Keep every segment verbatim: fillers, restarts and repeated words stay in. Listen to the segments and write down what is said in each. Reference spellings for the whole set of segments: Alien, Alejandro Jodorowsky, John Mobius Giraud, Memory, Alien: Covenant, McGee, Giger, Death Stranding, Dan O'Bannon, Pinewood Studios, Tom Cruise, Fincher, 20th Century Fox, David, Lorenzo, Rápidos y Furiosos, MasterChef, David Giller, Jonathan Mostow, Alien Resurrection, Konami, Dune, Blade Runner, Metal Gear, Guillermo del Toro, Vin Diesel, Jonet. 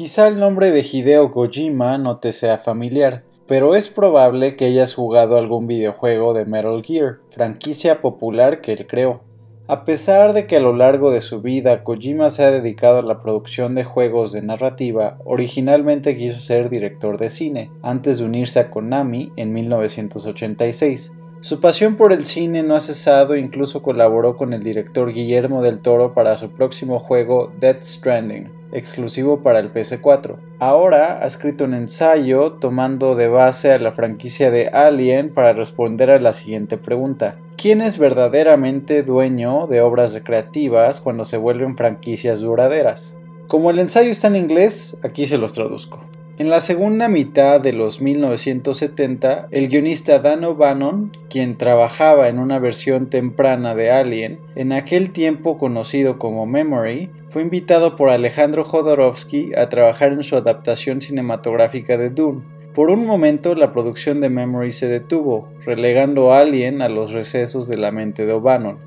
Quizá el nombre de Hideo Kojima no te sea familiar, pero es probable que hayas jugado algún videojuego de Metal Gear, franquicia popular que él creó. A pesar de que a lo largo de su vida Kojima se ha dedicado a la producción de juegos de narrativa, originalmente quiso ser director de cine, antes de unirse a Konami en mil novecientos ochenta y seis. Su pasión por el cine no ha cesado e incluso colaboró con el director Guillermo del Toro para su próximo juego Death Stranding, exclusivo para el P S cuatro. Ahora ha escrito un ensayo tomando de base a la franquicia de Alien para responder a la siguiente pregunta: ¿quién es verdaderamente dueño de obras creativas cuando se vuelven franquicias duraderas? Como el ensayo está en inglés, aquí se los traduzco. En la segunda mitad de los mil novecientos setenta, el guionista Dan O'Bannon, quien trabajaba en una versión temprana de Alien, en aquel tiempo conocido como Memory, fue invitado por Alejandro Jodorowsky a trabajar en su adaptación cinematográfica de Dune. Por un momento, la producción de Memory se detuvo, relegando a Alien a los recesos de la mente de O'Bannon.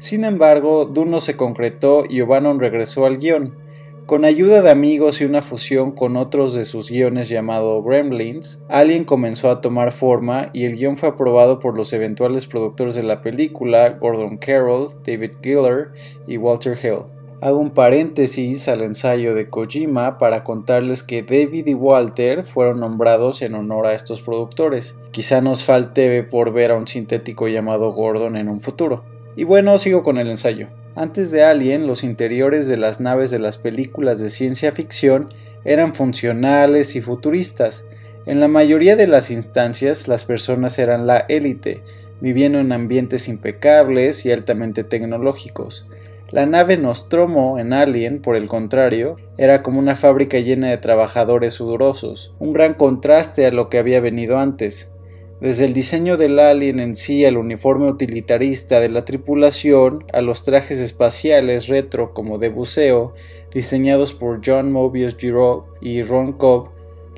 Sin embargo, Dune no se concretó y O'Bannon regresó al guion. Con ayuda de amigos y una fusión con otros de sus guiones llamado Gremlins, Alien comenzó a tomar forma y el guion fue aprobado por los eventuales productores de la película, Gordon Carroll, David Giller y Walter Hill. Hago un paréntesis al ensayo de Kojima para contarles que David y Walter fueron nombrados en honor a estos productores. Quizá nos falte por ver a un sintético llamado Gordon en un futuro. Y bueno, sigo con el ensayo. Antes de Alien, los interiores de las naves de las películas de ciencia ficción eran funcionales y futuristas. En la mayoría de las instancias, las personas eran la élite, viviendo en ambientes impecables y altamente tecnológicos. La nave Nostromo en Alien, por el contrario, era como una fábrica llena de trabajadores sudorosos, un gran contraste a lo que había venido antes. Desde el diseño del Alien en sí, al uniforme utilitarista de la tripulación, a los trajes espaciales retro como de buceo, diseñados por John Mobius Giraud y Ron Cobb,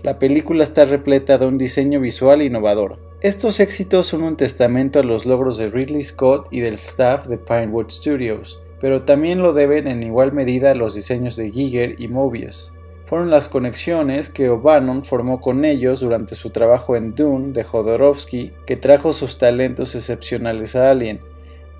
la película está repleta de un diseño visual innovador. Estos éxitos son un testamento a los logros de Ridley Scott y del staff de Pinewood Studios, pero también lo deben en igual medida a los diseños de Giger y Mobius. Fueron las conexiones que O'Bannon formó con ellos durante su trabajo en Dune de Jodorowsky que trajo sus talentos excepcionales a Alien.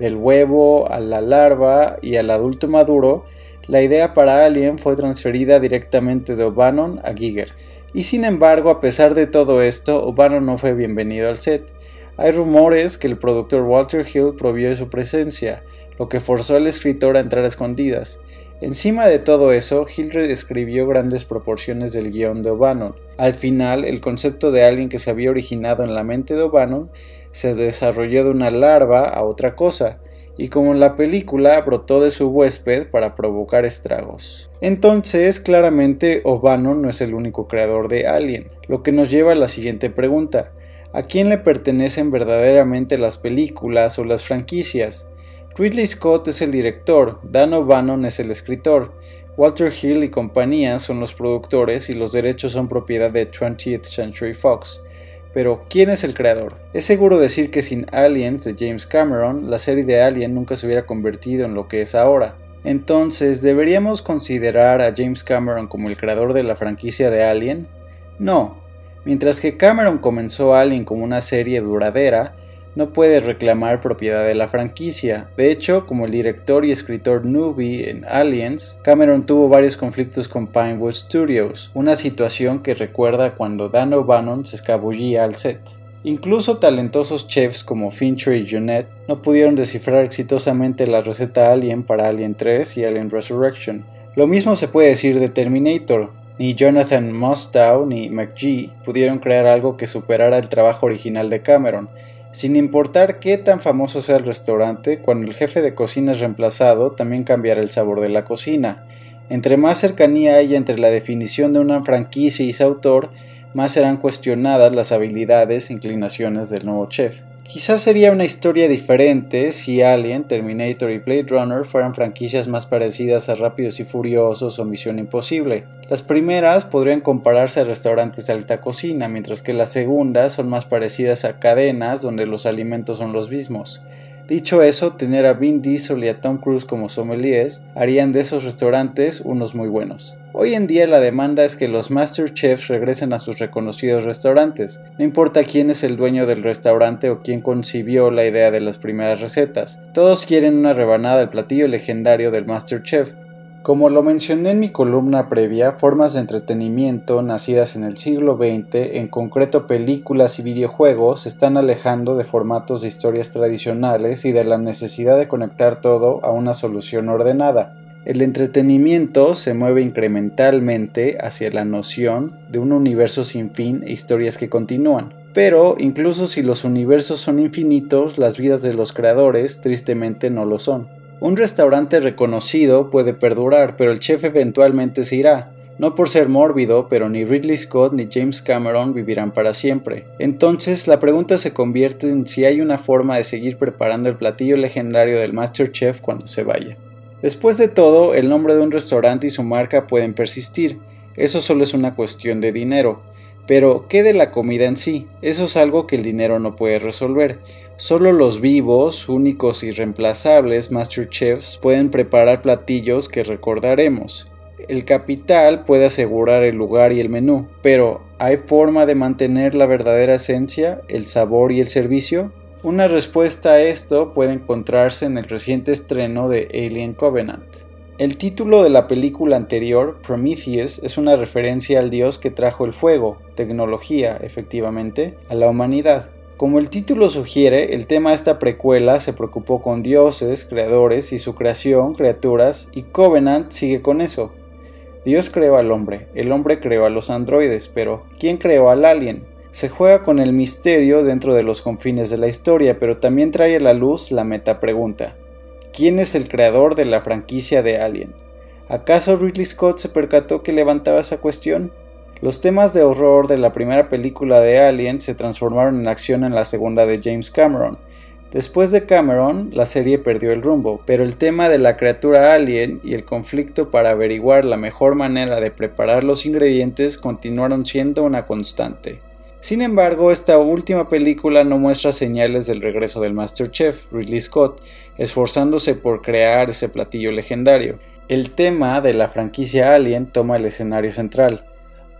Del huevo a la larva y al adulto maduro, la idea para Alien fue transferida directamente de O'Bannon a Giger. Y sin embargo, a pesar de todo esto, O'Bannon no fue bienvenido al set. Hay rumores que el productor Walter Hill prohibió de su presencia, lo que forzó al escritor a entrar a escondidas. Encima de todo eso, Hill reescribió grandes proporciones del guión de O'Bannon. Al final, el concepto de Alien que se había originado en la mente de O'Bannon se desarrolló de una larva a otra cosa, y como en la película, brotó de su huésped para provocar estragos. Entonces, claramente, O'Bannon no es el único creador de Alien, lo que nos lleva a la siguiente pregunta: ¿a quién le pertenecen verdaderamente las películas o las franquicias? Ridley Scott es el director, Dan O'Bannon es el escritor, Walter Hill y compañía son los productores y los derechos son propiedad de twentieth century fox. Pero, ¿quién es el creador? Es seguro decir que sin Aliens de James Cameron, la serie de Alien nunca se hubiera convertido en lo que es ahora. Entonces, ¿deberíamos considerar a James Cameron como el creador de la franquicia de Alien? No. Mientras que Cameron comenzó Alien como una serie duradera, no puede reclamar propiedad de la franquicia. De hecho, como el director y escritor newbie en Aliens, Cameron tuvo varios conflictos con Pinewood Studios, una situación que recuerda cuando Dan O'Bannon se escabullía al set. Incluso talentosos chefs como Fincher y Jonet no pudieron descifrar exitosamente la receta Alien para Alien tres y Alien Resurrection. Lo mismo se puede decir de Terminator. Ni Jonathan Mostow ni McGee pudieron crear algo que superara el trabajo original de Cameron. Sin importar qué tan famoso sea el restaurante, cuando el jefe de cocina es reemplazado, también cambiará el sabor de la cocina. Entre más cercanía haya entre la definición de una franquicia y su autor, más serán cuestionadas las habilidades e inclinaciones del nuevo chef. Quizás sería una historia diferente si Alien, Terminator y Blade Runner fueran franquicias más parecidas a Rápidos y Furiosos o Misión Imposible. Las primeras podrían compararse a restaurantes de alta cocina, mientras que las segundas son más parecidas a cadenas donde los alimentos son los mismos. Dicho eso, tener a Vin Diesel y a Tom Cruise como sommeliers harían de esos restaurantes unos muy buenos. Hoy en día la demanda es que los master chefs regresen a sus reconocidos restaurantes, no importa quién es el dueño del restaurante o quién concibió la idea de las primeras recetas, todos quieren una rebanada del platillo legendario del master chef. Como lo mencioné en mi columna previa, formas de entretenimiento nacidas en el siglo veinte, en concreto películas y videojuegos, se están alejando de formatos de historias tradicionales y de la necesidad de conectar todo a una solución ordenada. El entretenimiento se mueve incrementalmente hacia la noción de un universo sin fin e historias que continúan. Pero, incluso si los universos son infinitos, las vidas de los creadores tristemente no lo son. Un restaurante reconocido puede perdurar, pero el chef eventualmente se irá. No por ser mórbido, pero ni Ridley Scott ni James Cameron vivirán para siempre. Entonces, la pregunta se convierte en si hay una forma de seguir preparando el platillo legendario del MasterChef cuando se vaya. Después de todo, el nombre de un restaurante y su marca pueden persistir. Eso solo es una cuestión de dinero. Pero, ¿qué de la comida en sí? Eso es algo que el dinero no puede resolver. Solo los vivos, únicos y reemplazables MasterChefs pueden preparar platillos que recordaremos. El capital puede asegurar el lugar y el menú, pero ¿hay forma de mantener la verdadera esencia, el sabor y el servicio? Una respuesta a esto puede encontrarse en el reciente estreno de Alien Covenant. El título de la película anterior, Prometheus, es una referencia al dios que trajo el fuego, tecnología, efectivamente, a la humanidad. Como el título sugiere, el tema de esta precuela se preocupó con dioses, creadores y su creación, criaturas, y Covenant sigue con eso. Dios creó al hombre, el hombre creó a los androides, pero ¿quién creó al alien? Se juega con el misterio dentro de los confines de la historia, pero también trae a la luz la metapregunta. ¿Quién es el creador de la franquicia de Alien? ¿Acaso Ridley Scott se percató que levantaba esa cuestión? Los temas de horror de la primera película de Alien se transformaron en acción en la segunda de James Cameron. Después de Cameron, la serie perdió el rumbo, pero el tema de la criatura Alien y el conflicto para averiguar la mejor manera de preparar los ingredientes continuaron siendo una constante. Sin embargo, esta última película no muestra señales del regreso del MasterChef, Ridley Scott, esforzándose por crear ese platillo legendario. El tema de la franquicia Alien toma el escenario central.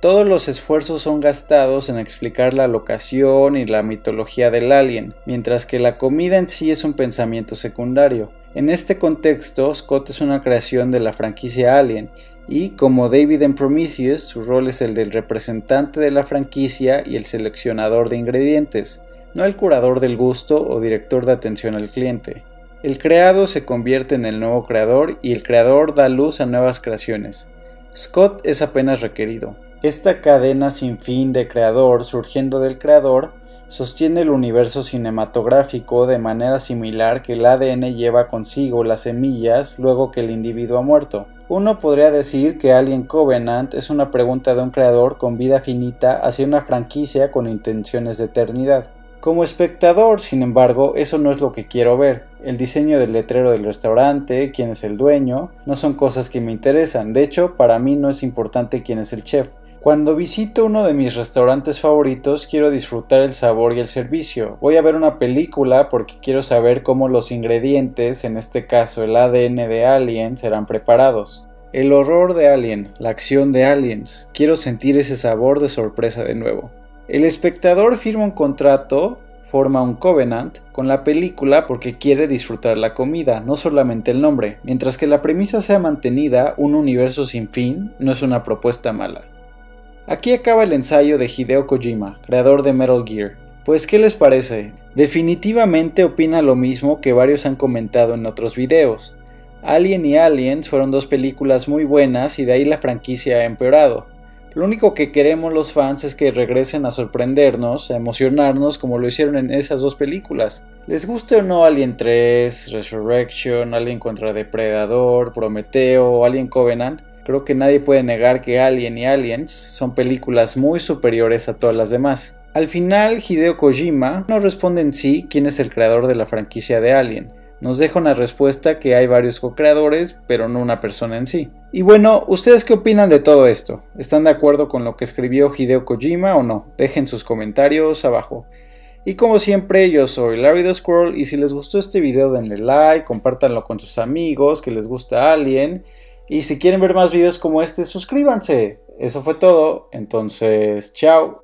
Todos los esfuerzos son gastados en explicar la locación y la mitología del alien, mientras que la comida en sí es un pensamiento secundario. En este contexto, Scott es una creación de la franquicia Alien, y como David en Prometheus, su rol es el del representante de la franquicia y el seleccionador de ingredientes, no el curador del gusto o director de atención al cliente. El creado se convierte en el nuevo creador y el creador da luz a nuevas creaciones. Scott es apenas requerido. Esta cadena sin fin de creador surgiendo del creador sostiene el universo cinematográfico de manera similar que el A D N lleva consigo las semillas luego que el individuo ha muerto. Uno podría decir que Alien Covenant es una pregunta de un creador con vida finita hacia una franquicia con intenciones de eternidad. Como espectador, sin embargo, eso no es lo que quiero ver. El diseño del letrero del restaurante, quién es el dueño, no son cosas que me interesan. De hecho, para mí no es importante quién es el chef. Cuando visito uno de mis restaurantes favoritos, quiero disfrutar el sabor y el servicio. Voy a ver una película porque quiero saber cómo los ingredientes, en este caso el A D N de Alien, serán preparados. El horror de Alien, la acción de Aliens. Quiero sentir ese sabor de sorpresa de nuevo. El espectador firma un contrato, forma un covenant, con la película porque quiere disfrutar la comida, no solamente el nombre. Mientras que la premisa sea mantenida, un universo sin fin no es una propuesta mala. Aquí acaba el ensayo de Hideo Kojima, creador de Metal Gear. Pues, ¿qué les parece? Definitivamente opina lo mismo que varios han comentado en otros videos. Alien y Aliens fueron dos películas muy buenas y de ahí la franquicia ha empeorado. Lo único que queremos los fans es que regresen a sorprendernos, a emocionarnos como lo hicieron en esas dos películas. Les guste o no Alien tres, Resurrection, Alien contra Depredador, Prometeo, Alien Covenant, creo que nadie puede negar que Alien y Aliens son películas muy superiores a todas las demás. Al final, Hideo Kojima no responde en sí quién es el creador de la franquicia de Alien. Nos deja una respuesta que hay varios co-creadores, pero no una persona en sí. Y bueno, ¿ustedes qué opinan de todo esto? ¿Están de acuerdo con lo que escribió Hideo Kojima o no? Dejen sus comentarios abajo. Y como siempre, yo soy Larry the Squirrel y si les gustó este video denle like, compártanlo con sus amigos que les gusta Alien y si quieren ver más videos como este, suscríbanse. Eso fue todo, entonces chao.